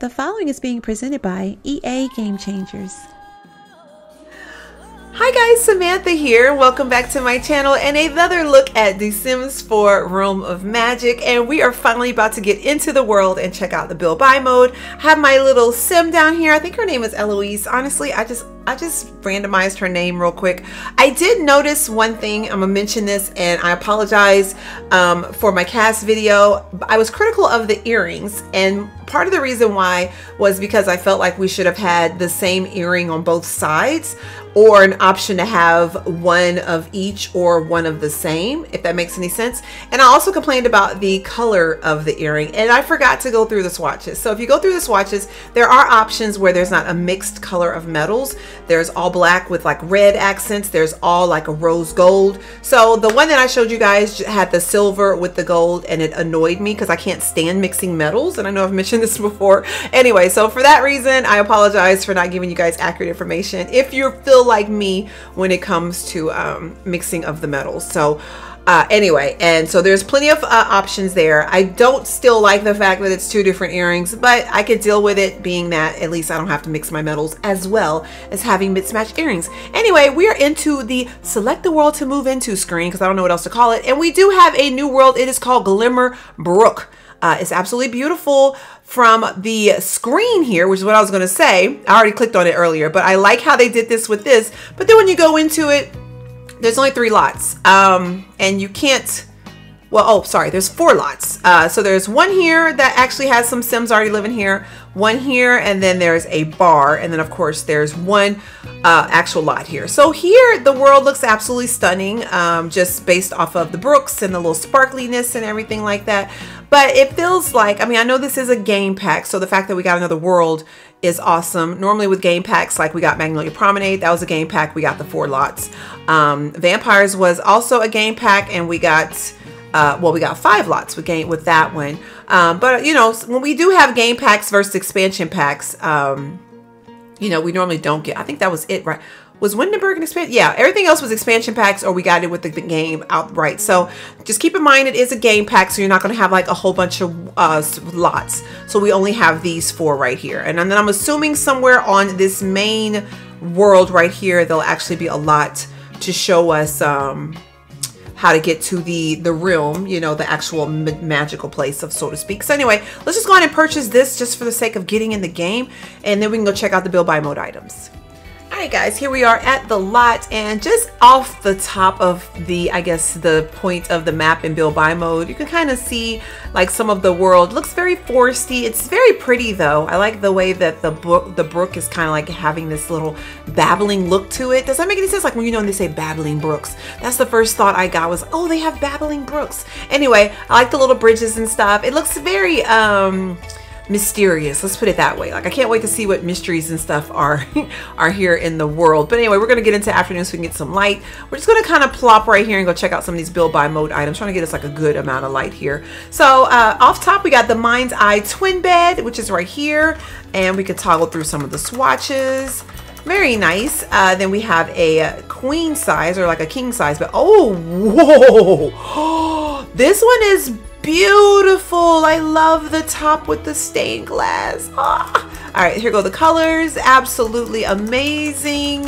The following is being presented by EA Game Changers. Hi guys, Samantha here. Welcome back to my channel and another look at The Sims 4 Room of Magic, and we are finally about to get into the world and check out the build buy mode. I have my little sim down here. I think her name is Eloise. Honestly, I just randomized her name real quick. I did notice one thing. I'm gonna mention this, and I apologize for my cast video. I was critical of the earrings, and part of the reason why was because I felt like we should have had the same earring on both sides, or an option to have one of each or one of the same, if that makes any sense. And I also complained about the color of the earring, and I forgot to go through the swatches. So if you go through the swatches, there are options where there's not a mixed color of metals. There's all black with like red accents. There's all like a rose gold. So the one that I showed you guys had the silver with the gold, and it annoyed me because I can't stand mixing metals. And I know I've mentioned this before. Anyway, so for that reason, I apologize for not giving you guys accurate information if you feel like me when it comes to mixing of the metals. So anyway, and so there's plenty of options there. I don't still like the fact that it's two different earrings, but I could deal with it being that at least I don't have to mix my metals as well as having mismatched earrings. Anyway, we are into the select the world to move into screen because I don't know what else to call it. And we do have a new world. It is called Glimmerbrook. It's absolutely beautiful from the screen here, which is what I was going to say. I already clicked on it earlier, but I like how they did this with this. But then when you go into it, there's only 3 lots, and you can't, well, oh, sorry, there's 4 lots. So there's one here that actually has some Sims already living here, one here, and then there's a bar. And then of course there's one actual lot here. So here the world looks absolutely stunning, just based off of the brooks and the little sparkliness and everything like that. But it feels like, I mean, I know this is a game pack, so the fact that we got another world is awesome. Normally with game packs, like we got Magnolia Promenade, that was a game pack, we got the 4 lots. Vampires was also a game pack, and we got, well, we got 5 lots with that one. But you know, when we do have game packs versus expansion packs, you know, we normally don't get. I think that was it, right? Was Windenburg an expansion? Yeah, everything else was expansion packs, or we got it with the game outright. So just keep in mind it is a game pack, so you're not going to have like a whole bunch of lots. So we only have these 4 right here. And then I'm assuming somewhere on this main world right here, there'll actually be a lot to show us how to get to the realm, you know, the actual magical place, of so to speak. So anyway, let's just go ahead and purchase this just for the sake of getting in the game, and then we can go check out the build buy mode items. Alright guys, here we are at the lot, and just off the top of the, I guess, the point of the map in build buy mode, you can kind of see like some of the world. It looks very foresty. It's very pretty though. I like the way that the brook is kind of like having this little babbling look to it. Does that make any sense? Like when, you know, when they say babbling brooks, that's the first thought I got was, oh, they have babbling brooks. Anyway, I like the little bridges and stuff. It looks very, mysterious, let's put it that way. Like I can't wait to see what mysteries and stuff are here in the world. But anyway, we're gonna get into afternoon so we can get some light. We're just gonna kind of plop right here and go check out some of these build by mode items, trying to get us like a good amount of light here. So off top we got the Mind's Eye twin bed, which is right here, and we could toggle through some of the swatches. Very nice. Then we have a queen size, or like a king size, but oh, whoa, this one is beautiful. I love the top with the stained glass. Ah. All right, here go the colors. Absolutely amazing.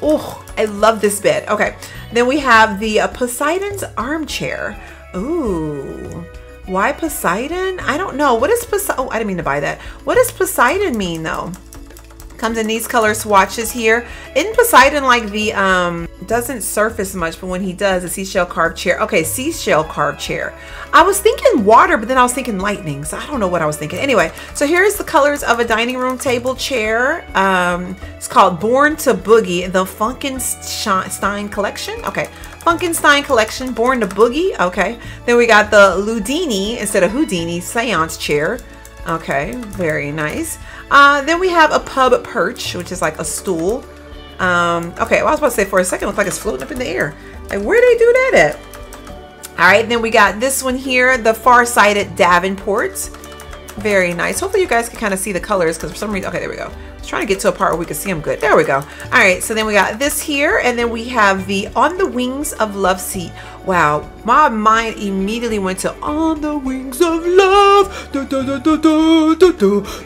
Oh, I love this bed. Okay, then we have the Poseidon's armchair. Ooh, why Poseidon? I don't know. What is Poseidon? Oh, I didn't mean to buy that. What does Poseidon mean though? Comes in these color swatches here. Isn't Poseidon like the, doesn't surface much, but when he does, a seashell carved chair. Okay, seashell carved chair. I was thinking water, but then I was thinking lightning, so I don't know what I was thinking. Anyway, so here's the colors of a dining room table chair. It's called Born to Boogie, the Funkenstein Collection. Okay, Funkenstein Collection, Born to Boogie. Okay, then we got the Ludini, instead of Houdini, seance chair. Okay, very nice. Then we have a pub perch, which is like a stool. Okay, well, I was about to say for a second, it looks like it's floating up in the air. Like, where do they do that at? All right, then we got this one here, the far-sighted Davenport. Very nice. Hopefully you guys can kind of see the colors, because for some reason, okay, there we go. I was trying to get to a part where we could see them good. There we go. All right, so then we got this here, and then we have the On the Wings of Love seat. Wow, my mind immediately went to On the Wings of Love. Do, do, do, do, do, do,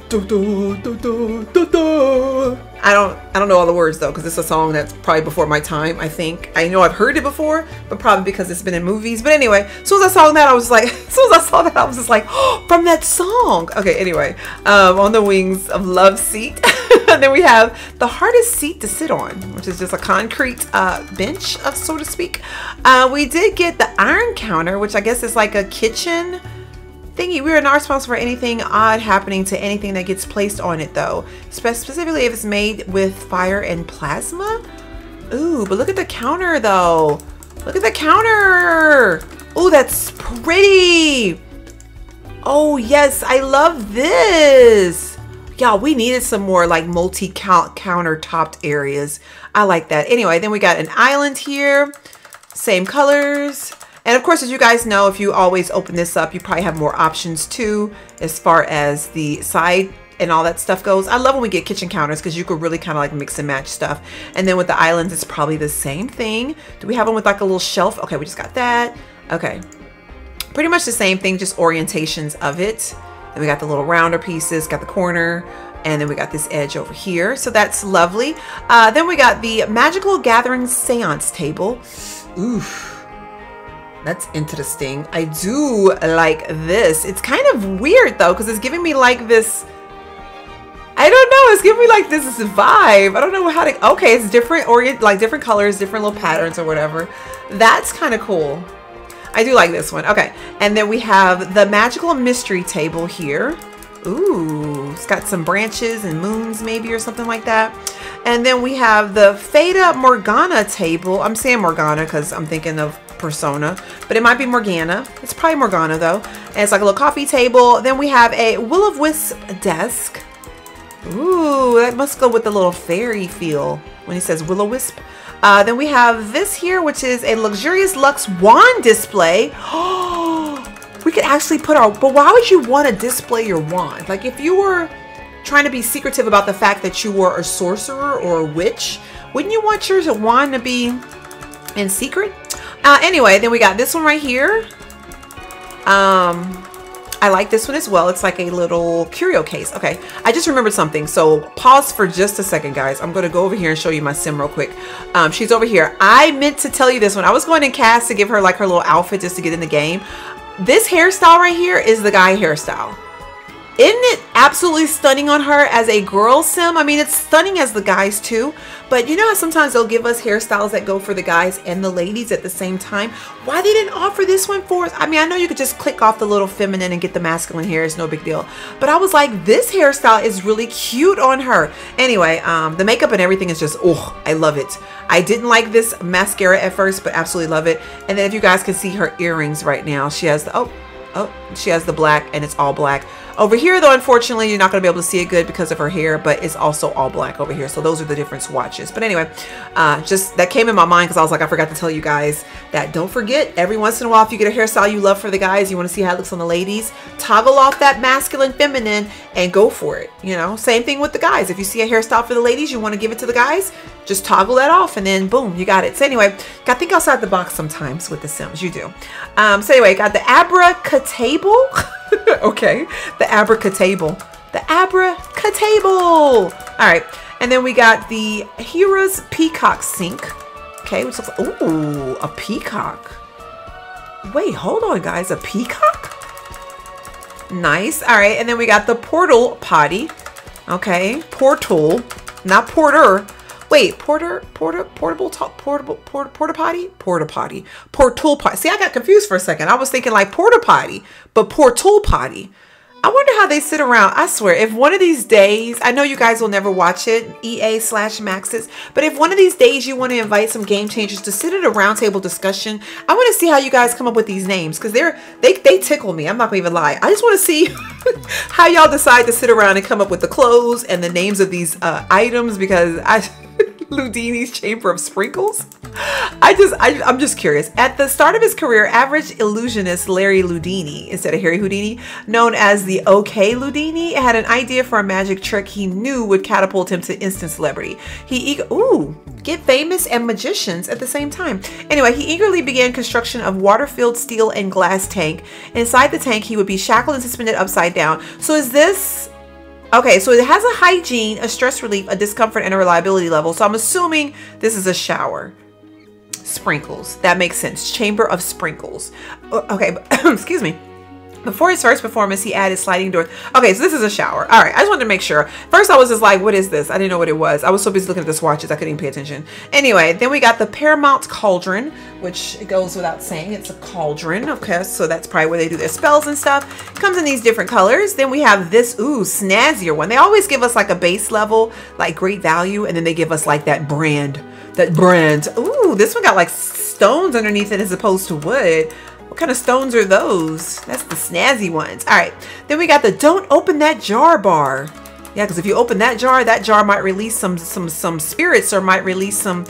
do, do, do, do, do. I don't know all the words though, because it's a song that's probably before my time, I think. I know I've heard it before, but probably because it's been in movies. But anyway, as soon as I saw that, I was like, oh, from that song. Okay, anyway, On the Wings of Love seat. And then we have the hardest seat to sit on, which is just a concrete bench, so to speak. We did get the iron counter, which I guess is like a kitchen thingy. We are not responsible for anything odd happening to anything that gets placed on it, though. Specifically if it's made with fire and plasma. Ooh, but look at the counter, though. Look at the counter. Ooh, that's pretty. Oh, yes, I love this. Y'all, we needed some more like multi-countertopped areas. I like that. Anyway, then we got an island here. Same colors. And of course, as you guys know, if you always open this up, you probably have more options too, as far as the side and all that stuff goes. I love when we get kitchen counters, because you could really kind of like mix and match stuff. And then with the islands, it's probably the same thing. Do we have one with like a little shelf? Okay, we just got that. Okay, pretty much the same thing, just orientations of it. Then we got the little rounder pieces, got the corner, and then we got this edge over here. So that's lovely. Then we got the Magical Gathering Seance table. Oof. That's interesting. I do like this. It's kind of weird though, because it's giving me like this, I don't know, it's giving me like this vibe. I don't know how to, okay, it's different, or like different colors, different little patterns or whatever. That's kind of cool. I do like this one. Okay, and then we have the Magical Mystery table here. Ooh, it's got some branches and moons maybe or something like that. And then we have the Fata Morgana table. I'm saying Morgana because I'm thinking of Persona, but it might be Morgana. It's probably Morgana though. And it's like a little coffee table. Then we have a Will-O-Wisp desk. Ooh, that must go with the little fairy feel when he says Will-O-Wisp. Then we have this here, which is a luxurious luxe wand display. Oh, we could actually put our, but why would you want to display your wand? Like if you were trying to be secretive about the fact that you were a sorcerer or a witch, wouldn't you want your wand to be in secret? Anyway, then we got this one right here. I like this one as well. It's like a little curio case. Okay, I just remembered something. So pause for just a second, guys. I'm going to go over here and show you my Sim real quick. She's over here. I meant to tell you this one. I was going in cast to give her like her little outfit just to get in the game. This hairstyle right here is the guy hairstyle. Isn't it absolutely stunning on her as a girl Sim? I mean, it's stunning as the guys too, but you know how sometimes they'll give us hairstyles that go for the guys and the ladies at the same time? Why they didn't offer this one for us? I mean, I know you could just click off the little feminine and get the masculine hair. It's no big deal. But I was like, this hairstyle is really cute on her. Anyway, the makeup and everything is just, oh, I love it. I didn't like this mascara at first, but absolutely love it. And then if you guys can see her earrings right now, she has the, oh, she has the black, and it's all black. Over here though, unfortunately, you're not gonna be able to see it good because of her hair, but it's also all black over here. So those are the different swatches. But anyway, just that came in my mind because I was like, I forgot to tell you guys that don't forget, every once in a while, if you get a hairstyle you love for the guys, you wanna see how it looks on the ladies, toggle off that masculine feminine and go for it. You know, same thing with the guys. If you see a hairstyle for the ladies, you wanna give it to the guys, just toggle that off and then boom, you got it. So anyway, gotta think outside the box sometimes with the Sims, you do. So anyway, got the Abracadabra. Okay, the Abracadabra. The Abracadabra. All right, and then we got the Hera's Peacock Sink. Okay, which looks like, ooh, a peacock. Wait, hold on, guys, a peacock? Nice. All right, and then we got the Portal Potty. Okay, portal, not porter. Wait, portal potty. See, I got confused for a second. I was thinking like porta potty, but portal potty. I wonder how they sit around. I swear, if one of these days, I know you guys will never watch it, EA/Maxis, but if one of these days you want to invite some game changers to sit at a roundtable discussion, I want to see how you guys come up with these names, because they tickle me. I'm not gonna even lie. I just want to see how y'all decide to sit around and come up with the clothes and the names of these items, because I Ludini's Chamber of Sprinkles. I'm just curious. At the start of his career, average illusionist Larry Ludini, instead of Harry Houdini, known as the OK Ludini, had an idea for a magic trick he knew would catapult him to instant celebrity. Get famous and magicians at the same time. Anyway, he eagerly began construction of water-filled steel and glass tank. Inside the tank, he would be shackled and suspended upside down. So is this... Okay, so it has a hygiene, a stress relief, a discomfort, and a reliability level. So I'm assuming this is a shower. Sprinkles. That makes sense. Chamber of Sprinkles. Okay, excuse me. Before his first performance, he added sliding doors. Okay, so this is a shower. All right, I just wanted to make sure. First, I was just like, what is this? I didn't know what it was. I was so busy looking at the swatches, I couldn't even pay attention. Anyway, then we got the Paramount Cauldron, which it goes without saying. It's a cauldron, okay? So that's probably where they do their spells and stuff. Comes in these different colors. Then we have this, ooh, snazzier one. They always give us like a base level, like great value, and then they give us like that brand. That brand. Ooh, this one got like stones underneath it as opposed to wood. What kind of stones are those? That's the snazzy ones. All right, then we got the don't open that jar bar. Yeah, because if you open that jar might release some spirits or might release some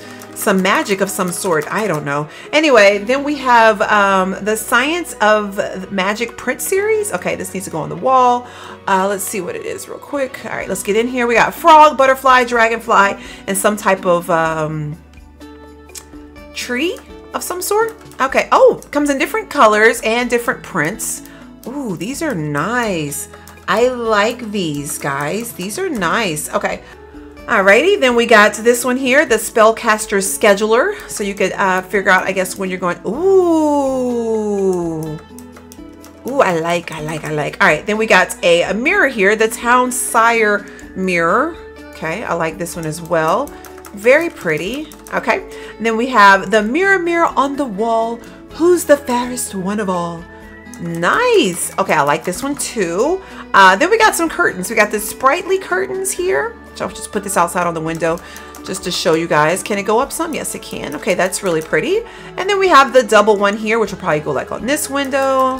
magic of some sort. I don't know. Anyway, then we have the Science of Magic print series. Okay, this needs to go on the wall. Let's see what it is real quick. All right, let's get in here. We got frog, butterfly, dragonfly, and some type of tree of some sort. Okay, oh, comes in different colors and different prints. Ooh, these are nice. I like these, guys. These are nice. Okay, alrighty, then we got this one here, the Spellcaster Scheduler. So you could figure out, I guess, when you're going. Ooh. Ooh, I like. All right, then we got a mirror here, the Town Sire Mirror. Okay, I like this one as well. Very pretty. Okay, and then we have the mirror, mirror on the wall, who's the fairest one of all? Nice. Okay, I like this one too. Then we got some curtains. We got the sprightly curtains here. So I'll just put this outside on the window just to show you guys. Can it go up some? Yes, it can. Okay, that's really pretty. And then we have the double one here, which will probably go like on this window.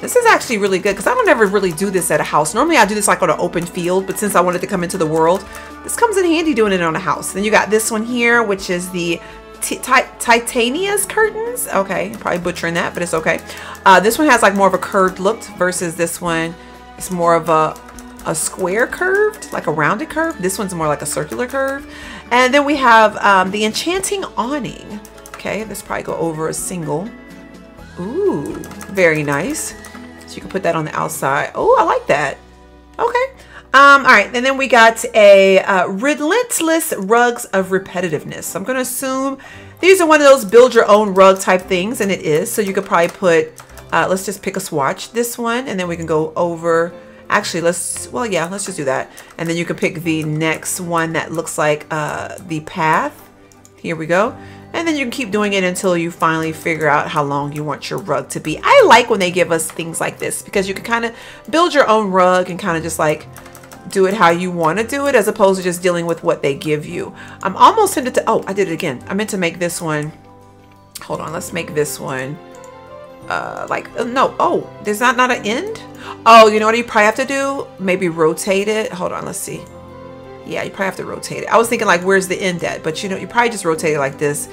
This is actually really good because I don't ever really do this at a house. Normally I do this like on an open field, but since I wanted to come into the world, this comes in handy doing it on a house. Then you got this one here, which is the Titania's curtains. Okay, probably butchering that, but it's okay. This one has like more of a curved look versus this one. It's more of a square curved, like a rounded curve. This one's more like a circular curve. And then we have the enchanting awning. Okay, this probably go over a single. Ooh, very nice. So you can put that on the outside. Oh, I like that. Okay. All right, and then we got a relentless rugs of repetitiveness. So I'm going to assume these are one of those build your own rug type things, and it is. So you could probably put, let's just pick a swatch, this one, and then we can go over. Actually, let's just do that. And then you can pick the next one that looks like the path. Here we go. And then you can keep doing it until you finally figure out how long you want your rug to be. I like when they give us things like this because you can kind of build your own rug and kind of just like do it how you want to do it as opposed to just dealing with what they give you. I'm almost tempted to, oh, I did it again. I meant to make this one. Hold on, let's make this one. There's not an end? Oh, you know what you probably have to do? Maybe rotate it. Hold on, let's see. Yeah, you probably have to rotate it. I was thinking like, where's the end at? But you know, you probably just rotate it like this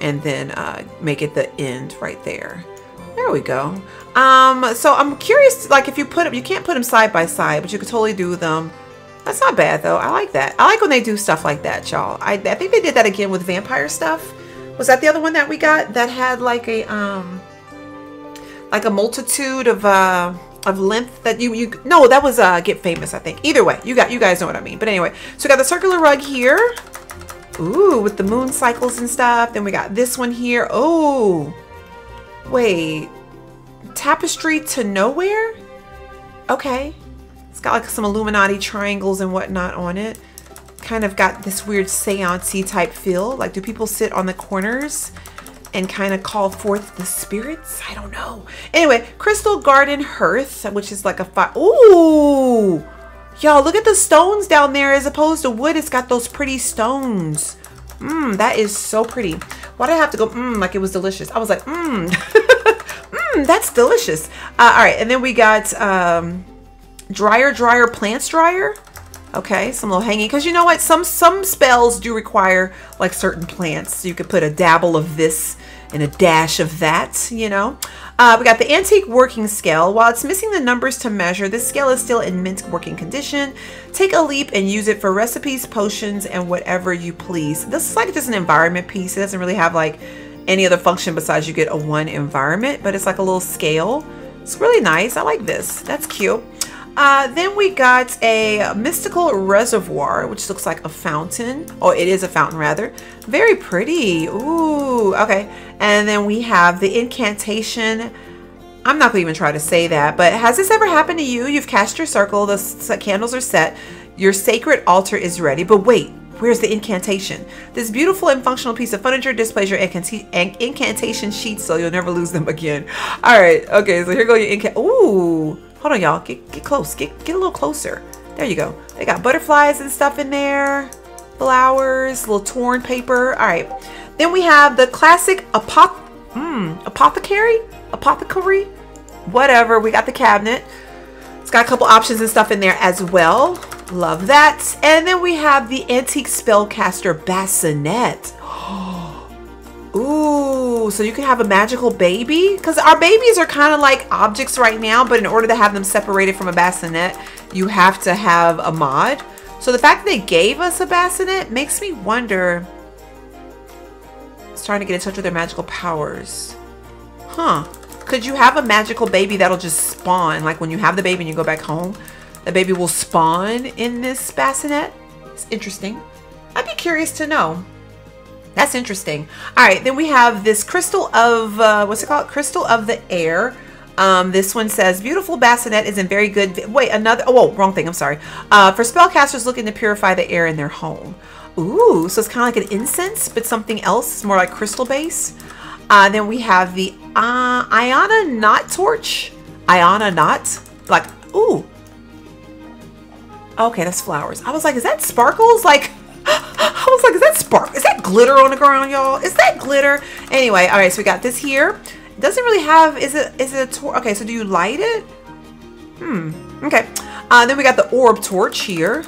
and then make it the end right there. There we go. So I'm curious, like if you put them, you can't put them side by side, but you could totally do them. That's not bad though. I like that. I like when they do stuff like that, y'all. I think they did that again with vampire stuff. Was that the other one that we got that had like a multitude of length that you no, that was Get Famous, I think. Either way, you guys know what I mean. But anyway, so we got the circular rug here, ooh, with the moon cycles and stuff. Then we got this one here. Oh wait, Tapestry to Nowhere. Okay, it's got like some Illuminati triangles and whatnot on it. Kind of got this weird seance type feel. Like, do people sit on the corners and kind of call forth the spirits? I don't know. Anyway, Crystal Garden Hearth, which is like a fire. Ooh, y'all, look at the stones down there as opposed to wood. It's got those pretty stones. That is so pretty. Why did I have to go like it was delicious? I was like, that's delicious. All right, and then we got dryer plants dryer. Okay, some little hanging, because you know what, some spells do require like certain plants. So you could put a dabble of this and a dash of that, you know. We got the antique working scale. While it's missing the numbers to measure, this scale is still in mint working condition. Take a leap and use it for recipes, potions, and whatever you please. This is like just an environment piece. It doesn't really have like any other function besides you get a one environment, but it's like a little scale. It's really nice. I like this. That's cute. Then we got a mystical reservoir, which looks like a fountain. Oh, it is a fountain rather. Very pretty. Ooh, okay. And then we have the incantation. I'm not gonna even try to say that, but has this ever happened to you? You've cast your circle, the candles are set, your sacred altar is ready, but wait, where's the incantation? This beautiful and functional piece of furniture displays your incantation sheets so you'll never lose them again. All right, okay, so here go your incantation. Ooh. Hold on, y'all. Get close. Get a little closer. There you go. They got butterflies and stuff in there. Flowers. Little torn paper. All right. Then we have the classic apothecary? Whatever. We got the cabinet. It's got a couple options and stuff in there as well. Love that. And then we have the antique spellcaster bassinet. Ooh, so you can have a magical baby, because our babies are kind of like objects right now, but in order to have them separated from a bassinet, you have to have a mod. So the fact that they gave us a bassinet makes me wonder. It's trying to get in touch with their magical powers. Huh. Could you have a magical baby that'll just spawn? Like when you have the baby and you go back home, the baby will spawn in this bassinet? It's interesting. I'd be curious to know. That's interesting. All right, then we have this crystal of, what's it called? Crystal of the air. This one says, beautiful bassinet is in very good, wait, another, oh, whoa, wrong thing, I'm sorry. For spellcasters looking to purify the air in their home. Ooh, so it's kind of like an incense, but something else, more like crystal base. Then we have the Iona Knot torch. Iona Knot, like, ooh. Okay, that's flowers. I was like, is that sparkles? Like, I was like, is that spark? Is that glitter on the ground, y'all? Is that glitter? Anyway, all right, so we got this here. It doesn't really have, is it a torch? Okay, so do you light it? Okay. Then we got the orb torch here.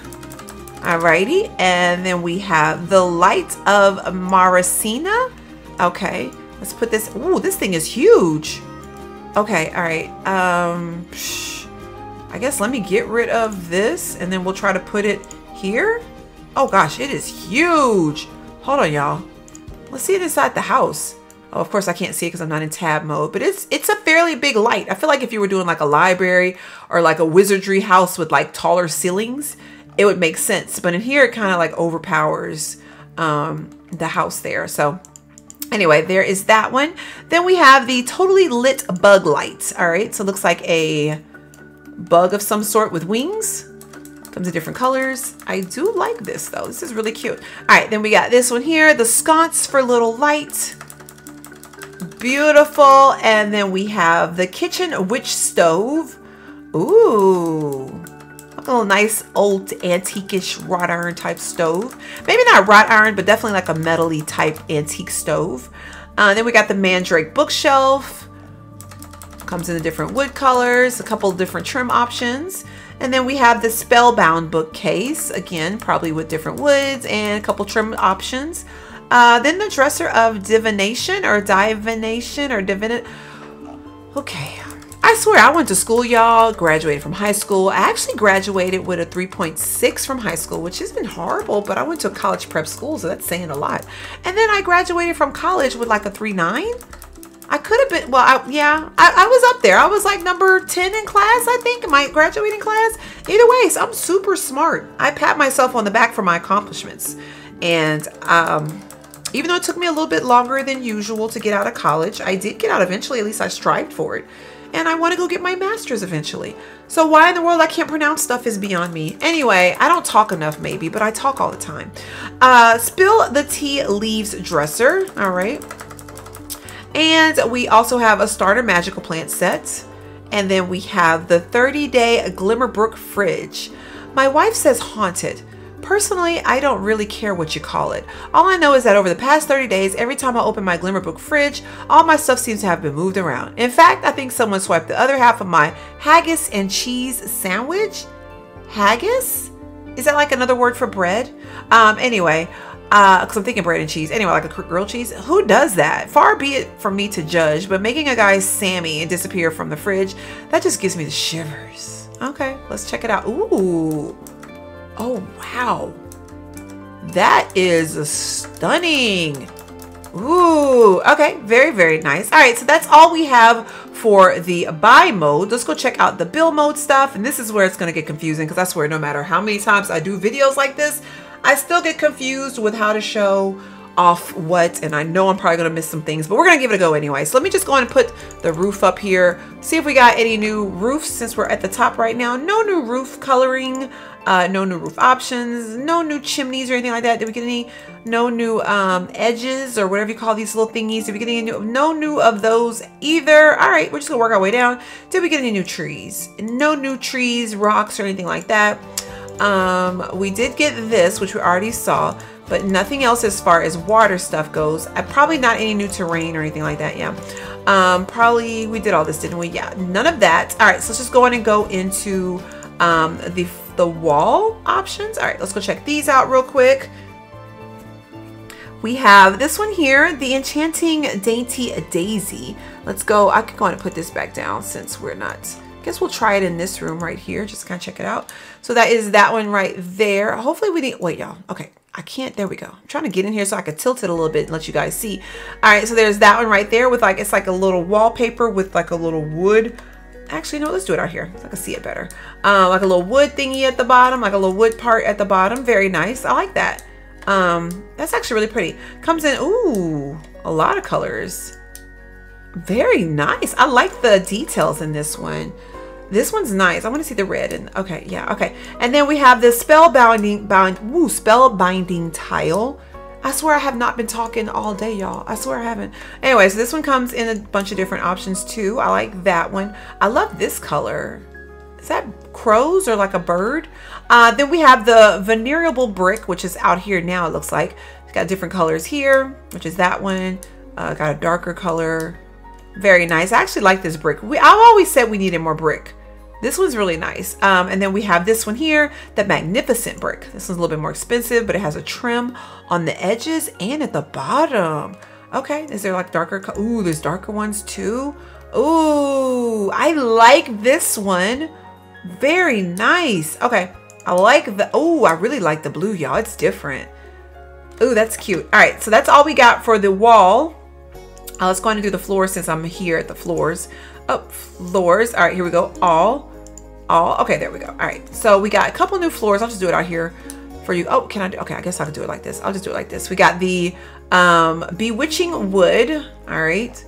Alrighty. And then we have the light of Marasina. Okay, let's put this. Ooh, this thing is huge. Okay, all right. I guess let me get rid of this and then we'll try to put it here. Oh gosh, it is huge. Hold on, y'all. Let's see it inside the house. Oh, of course I can't see it because I'm not in tab mode, but it's a fairly big light. I feel like if you were doing like a library or like a wizardry house with like taller ceilings, it would make sense. But in here, it kind of like overpowers the house there. So anyway, there is that one. Then we have the totally lit bug lights. All right, so it looks like a bug of some sort with wings. Comes in different colors. I do like this though. This is really cute. All right, then we got this one here, the sconce for little light. Beautiful. And then we have the kitchen witch stove. Ooh, like a little nice old antique-ish wrought iron type stove. Maybe not wrought iron, but definitely like a metal-y type antique stove. Then we got the Mandrake bookshelf. Comes in the different wood colors, a couple different trim options. And then we have the Spellbound bookcase, again, probably with different woods and a couple trim options. Then the dresser of divination. Okay, I swear I went to school, y'all, graduated from high school. I actually graduated with a 3.6 from high school, which has been horrible, but I went to a college prep school, so that's saying a lot. And then I graduated from college with like a 3.9. I could have been, well, I was up there. I was like number 10 in class, I think, my graduating class. Either way, so I'm super smart. I pat myself on the back for my accomplishments. And even though it took me a little bit longer than usual to get out of college, I did get out eventually, at least I strived for it. And I want to go get my master's eventually. So why in the world I can't pronounce stuff is beyond me. Anyway, I don't talk enough maybe, but I talk all the time. Spill the tea leaves dresser, all right. And we also have a starter magical plant set. And then we have the 30-day Glimmerbrook fridge. My wife says haunted. Personally, I don't really care what you call it. All I know is that over the past 30 days, every time I open my Glimmerbrook fridge, all my stuff seems to have been moved around. In fact, I think someone swiped the other half of my haggis and cheese sandwich. Haggis Is that like another word for bread? Anyway, because I'm thinking bread and cheese. Anyway, like a grilled cheese. Who does that? Far be it from me to judge, but making a guy Sammy and disappear from the fridge, that just gives me the shivers. Okay, let's check it out. Ooh. Oh, wow. That is stunning. Ooh, okay, very, very nice. All right, so that's all we have for the buy mode. Let's go check out the build mode stuff. And this is where it's gonna get confusing, because I swear no matter how many times I do videos like this, I still get confused with how to show off what, and I know I'm probably gonna miss some things, but we're gonna give it a go anyway. So let me just go and put the roof up here, see if we got any new roofs since we're at the top right now. No new roof coloring, no new roof options, no new chimneys or anything like that. Did we get any? No new edges or whatever you call these little thingies. Did we get any new? No new of those either. All right, we're just gonna work our way down. Did we get any new trees? No new trees, rocks, or anything like that. We did get this, which we already saw, but nothing else as far as water stuff goes. Probably not any new terrain or anything like that. Yeah, probably we did all this, didn't we? Yeah, none of that. All right, so let's just go on and go into the wall options. All right, let's go check these out real quick. We have this one here, the Enchanting Dainty Daisy. Let's go. I could go on and put this back down since we're not. I guess we'll try it in this room right here, just kind of check it out. So that is that one right there. Hopefully we didn't, wait y'all, okay, I can't, there we go. I'm trying to get in here so I could tilt it a little bit and let you guys see. All right, so there's that one right there with like, it's like a little wallpaper with like a little wood. Actually, no, let's do it out here so I can see it better. Like a little wood thingy at the bottom, like a little wood part at the bottom. Very nice, I like that. That's actually really pretty. Comes in, ooh, a lot of colors. Very nice, I like the details in this one. This one's nice. I want to see the red and okay, yeah, okay. And then we have this spellbinding tile. I swear I have not been talking all day, y'all. I swear I haven't. Anyway, so this one comes in a bunch of different options too. I like that one. I love this color. Is that crows or like a bird? Then we have the venerable brick, which is out here now. It looks like it's got different colors here, which is that one. Got a darker color. Very nice. I actually like this brick. I've always said we needed more brick. This one's really nice. And then we have this one here, the magnificent brick. This one's a little bit more expensive, but it has a trim on the edges and at the bottom. Okay, is there like darker? Ooh, there's darker ones too. Ooh, I like this one. Very nice. Okay, I like the, oh, I really like the blue, y'all. It's different. Ooh, that's cute. All right, so that's all we got for the wall. Let's go ahead and do the floor since I'm here at the floors. Oh, floors. All right, here we go. All. Okay, there we go. All right, so we got a couple new floors. I'll just do it out here for you. Oh, can I do? Okay, I guess I can do it like this. I'll just do it like this. We got the bewitching wood. All right,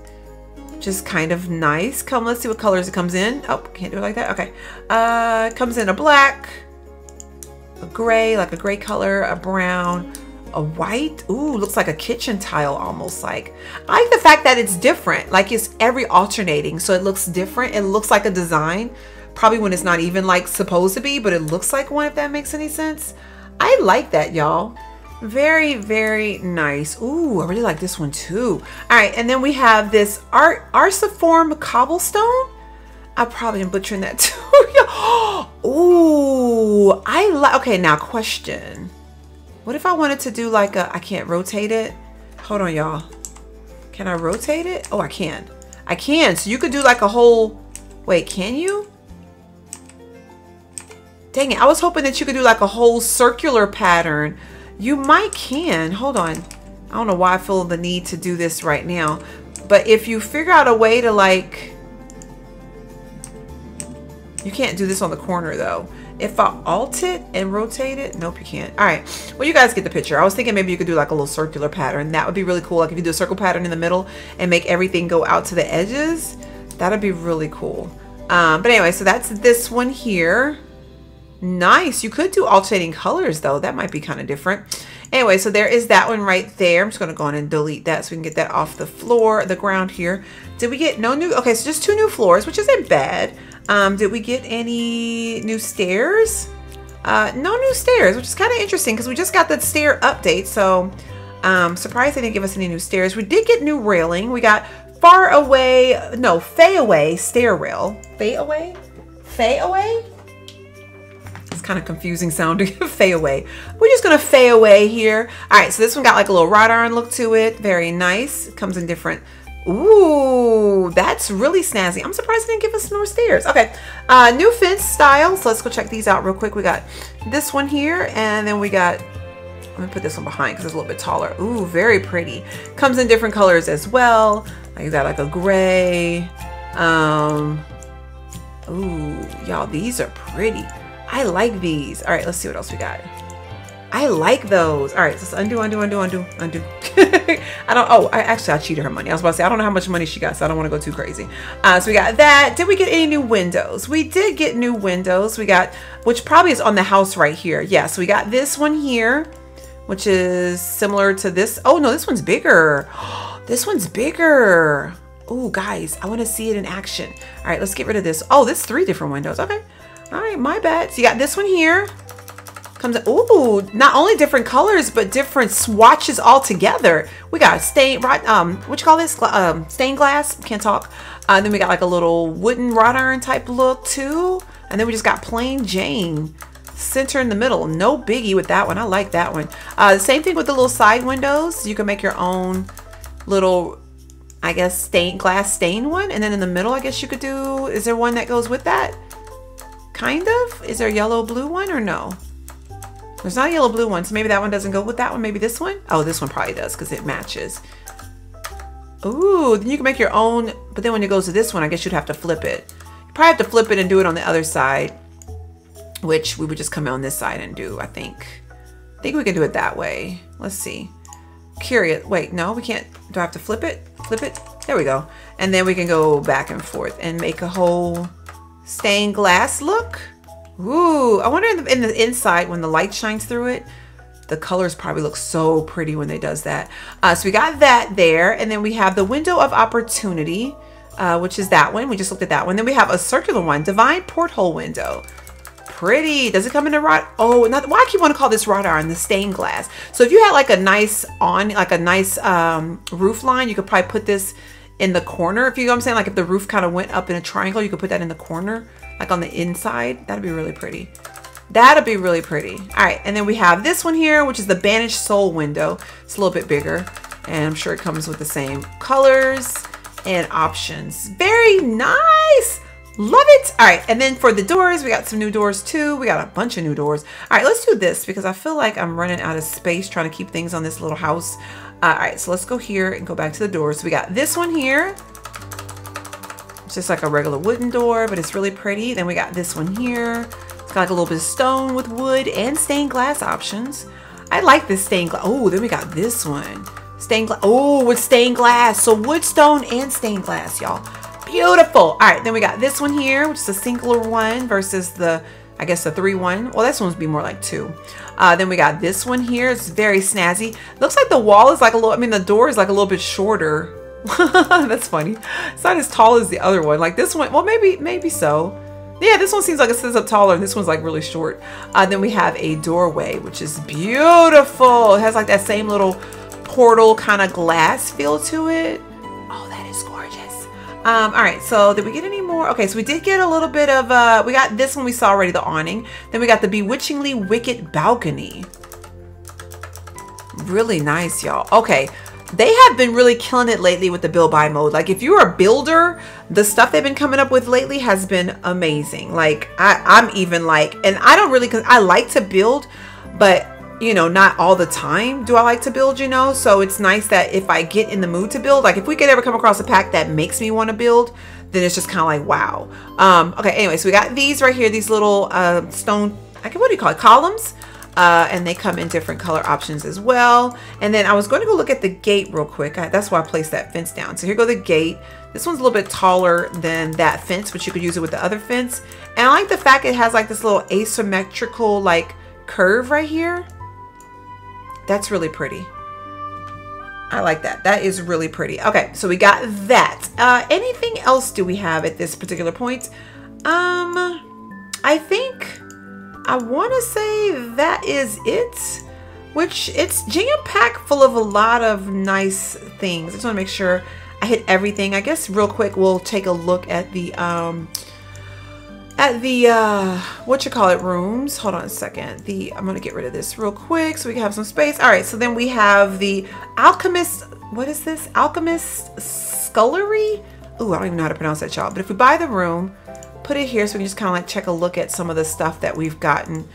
just kind of nice. Come, let's see what colors it comes in. Oh, can't do it like that. Okay, comes in a black, a gray, like a gray color, a brown, a white. Ooh, looks like a kitchen tile almost. Like, I like the fact that it's different, like it's every alternating, so it looks different. It looks like a design probably when it's not even like supposed to be, but it looks like one, if that makes any sense. I like that, y'all. Very, very nice. Ooh, I really like this one too. All right, and then we have this arsiform cobblestone. I probably am butchering that too. Ooh, I like, okay, now question. What if I wanted to do like a, I can't rotate it. Hold on, y'all. Can I rotate it? Oh, I can. I can. So you could do like a whole, wait, can you? Dang it. I was hoping that you could do like a whole circular pattern. You might can. Hold on. I don't know why I feel the need to do this right now. But if you figure out a way to like, you can't do this on the corner though. If I alt it and rotate it, nope, you can't. All right, well, you guys get the picture. I was thinking maybe you could do like a little circular pattern. That would be really cool. Like if you do a circle pattern in the middle and make everything go out to the edges, that'd be really cool. But anyway, so that's this one here. Nice. You could do alternating colors though. That might be kind of different. Anyway, so there is that one right there. I'm just going to go on and delete that so we can get that off the floor, the ground here. Did we get no new? Okay, so just two new floors, which isn't bad. Did we get any new stairs? No new stairs, which is kind of interesting because we just got the stair update. So surprised they didn't give us any new stairs. We did get new railing. We got far away, no, fay away stair rail. Fay away? Fay away? kind of confusing sounding. Fade away. We're just gonna fade away here. All right, so this one got like a little wrought iron look to it. Very nice. It comes in different. Ooh, that's really snazzy. I'm surprised it didn't give us more stairs. Okay, new fence styles. Let's go check these out real quick. We got this one here, and then we got, I'm gonna put this one behind because it's a little bit taller. Ooh, very pretty. Comes in different colors as well. Like, you got like a gray. Ooh, y'all, these are pretty. I like these. All right, let's see what else we got. I like those. All right, let's undo. I cheated her money. I was about to say, I don't know how much money she got, so I don't want to go too crazy. So we got that. Did we get any new windows? We did get new windows. We got, which probably is on the house right here. Yeah, so we got this one here, which is similar to this. Oh no, this one's bigger. This one's bigger. Oh guys, I want to see it in action. All right, let's get rid of this. Oh, this is 3 different windows. Okay. All right, my bad. So you got this one here. Comes, ooh, not only different colors, but different swatches all together. We got stain, what you call this? Stained glass, can't talk. Then we got like a little wooden wrought iron type look too. And then we just got plain Jane, center in the middle. No biggie with that one, I like that one. Same thing with the little side windows. You can make your own little, I guess, stained glass stain one. And then in the middle, I guess you could do, is there one that goes with that? Kind of, is there a yellow blue one or no? There's not a yellow blue one, so maybe that one doesn't go with that one. Maybe this one? Oh, this one probably does because it matches. Ooh, then you can make your own, but then when it goes to this one, I guess you'd have to flip it. You probably have to flip it and do it on the other side, which we would just come on this side and do, I think. I think we can do it that way. Let's see. Curious. Wait, no, we can't. Do I have to flip it? Flip it? There we go. And then we can go back and forth and make a whole stained glass look. Ooh, I wonder in the inside when the light shines through it, the colors probably look so pretty when they does that. So we got that there, and then we have the window of opportunity, which is that one. We just looked at that one. Then we have a circular one, divine porthole window. Pretty. Does it come in a wrought? Oh, not, why I keep want to call this wrought iron, the stained glass. So if you had like a nice roof line, you could probably put this in the corner. If you know what I'm saying, like if the roof kind of went up in a triangle, you could put that in the corner. Like on the inside, that'd be really pretty. That'd be really pretty. All right, and then we have this one here, which is the Banished Soul window. It's a little bit bigger, and I'm sure it comes with the same colors and options. Very nice, love it. All right, and then for the doors, we got some new doors too. We got a bunch of new doors. All right, let's do this because I feel like I'm running out of space trying to keep things on this little house. All right, so let's go here and go back to the doors. So we got this one here. It's just like a regular wooden door, but it's really pretty. Then we got this one here. It's got like a little bit of stone with wood and stained glass options. I like this stained glass. Oh, then we got this one. Stained glass. Oh, with stained glass. So wood, stone, and stained glass, y'all. Beautiful. All right, then we got this one here, which is a singular one versus the, I guess, the 3-1. Well, this one would be more like 2. Then we got this one here. It's very snazzy. Looks like the wall is like a little, I mean, the door is like a little bit shorter. That's funny. It's not as tall as the other one. Like this one, well, maybe so. Yeah, this one seems like it sits up taller. This one's like really short. Then we have a doorway, which is beautiful. It has like that same little portal kind of glass feel to it. Oh, that is gorgeous. All right, so did we get any more? Okay, so we did get a little bit of, we got this one we saw already, the awning. Then we got the Bewitchingly Wicked Balcony. Really nice, y'all. Okay. They have been really killing it lately with the build buy mode. Like if you're a builder, the stuff they've been coming up with lately has been amazing. Like I'm even like, and I don't really, cause I like to build, but you know, not all the time do I like to build, you know? So it's nice that if I get in the mood to build, like if we could ever come across a pack that makes me want to build, then it's just kind of like, wow. Okay, anyway, so we got these right here, these little stone, I can, what do you call it? Columns. And they come in different color options as well. And then I was going to go look at the gate real quick. That's why I placed that fence down. So here go the gate. This one's a little bit taller than that fence, but you could use it with the other fence. And I like the fact it has like this little asymmetrical like curve right here. That's really pretty. I like that. That is really pretty. Okay, so we got that. Anything else do we have at this particular point? I think I want to say that is it, which it's jam-packed full of a lot of nice things. I just want to make sure I hit everything. I guess real quick, we'll take a look at the At the rooms. Hold on a second. I'm gonna get rid of this real quick so we can have some space. All right, so then we have the Alchemist. What is this? Alchemist Scullery? Ooh, I don't even know how to pronounce that, y'all. But if we buy the room, put it here so we can just kind of like check a look at some of the stuff that we've gotten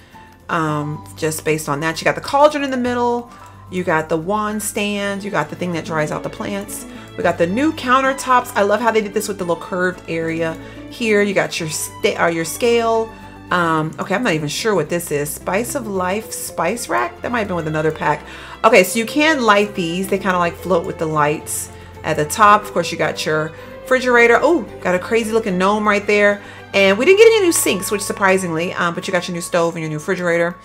just based on that. You got the cauldron in the middle. You got the wand stand. You got the thing that dries out the plants. We got the new countertops. I love how they did this with the little curved area here. You got your scale. Okay, I'm not even sure what this is. Spice of Life Spice Rack? That might have been with another pack. Okay, so you can light these. They kind of like float with the lights at the top. Of course, you got your refrigerator. Oh, got a crazy looking gnome right there. And we didn't get any new sinks, which surprisingly, but you got your new stove and your new refrigerator.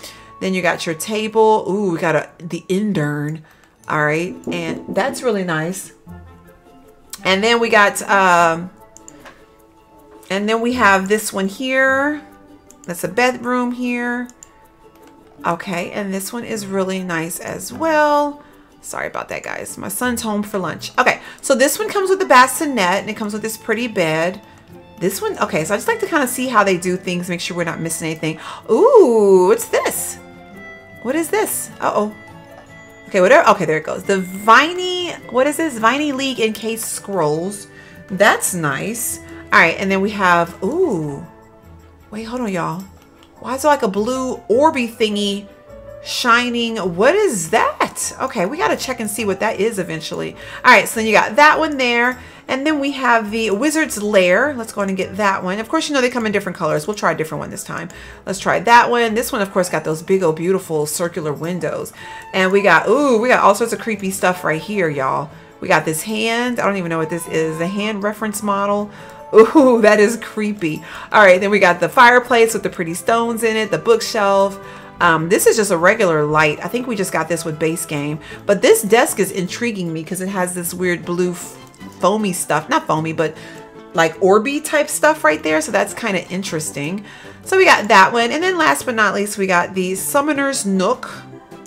Then you got your table. Ooh, we got the Indern. All right, and that's really nice. And then we got, and then we have this one here. That's a bedroom here. Okay, and this one is really nice as well. Sorry about that, guys. My son's home for lunch. Okay, so this one comes with the bassinet, and it comes with this pretty bed. This one, okay, so I just like to kind of see how they do things, make sure we're not missing anything. Ooh, what's this? What is this? Uh-oh. Okay, whatever. Okay, there it goes. The Viney, what is this? Viney League Encased Scrolls. That's nice. All right, and then we have, ooh. Wait, hold on, y'all. Why is it like a blue orby thingy shining? What is that? Okay, we got to check and see what that is eventually. All right, so then you got that one there. And then we have the Wizard's Lair. Let's go ahead and get that one. Of course, you know they come in different colors. We'll try a different one this time. Let's try that one. This one, of course, got those big old beautiful circular windows. And we got, ooh, we got all sorts of creepy stuff right here, y'all. We got this hand. I don't even know what this is. The hand reference model. Ooh, that is creepy. All right, then we got the fireplace with the pretty stones in it, the bookshelf. This is just a regular light. I think we just got this with base game. But this desk is intriguing me because it has this weird blue foamy stuff, not foamy, but like orby type stuff right there. So that's kind of interesting. So we got that one. And then last but not least, we got the Summoner's Nook.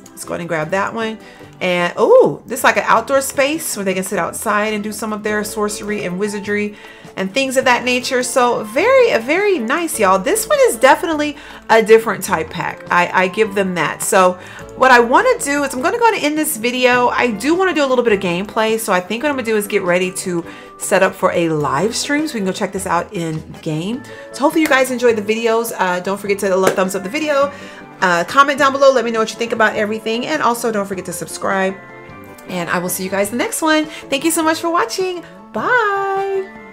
Let's go ahead and grab that one. And oh, this is like an outdoor space where they can sit outside and do some of their sorcery and wizardry and things of that nature. So very nice, y'all. This one is definitely a different type pack. I give them that. So what I want to do is I'm going to go ahead and end this video. I do want to do a little bit of gameplay. So I think what I'm going to do is get ready to set up for a live stream so we can go check this out in game. So hopefully you guys enjoyed the videos. Don't forget to thumbs up the video. Comment down below. Let me know what you think about everything. And also don't forget to subscribe. And I will see you guys in the next one. Thank you so much for watching. Bye.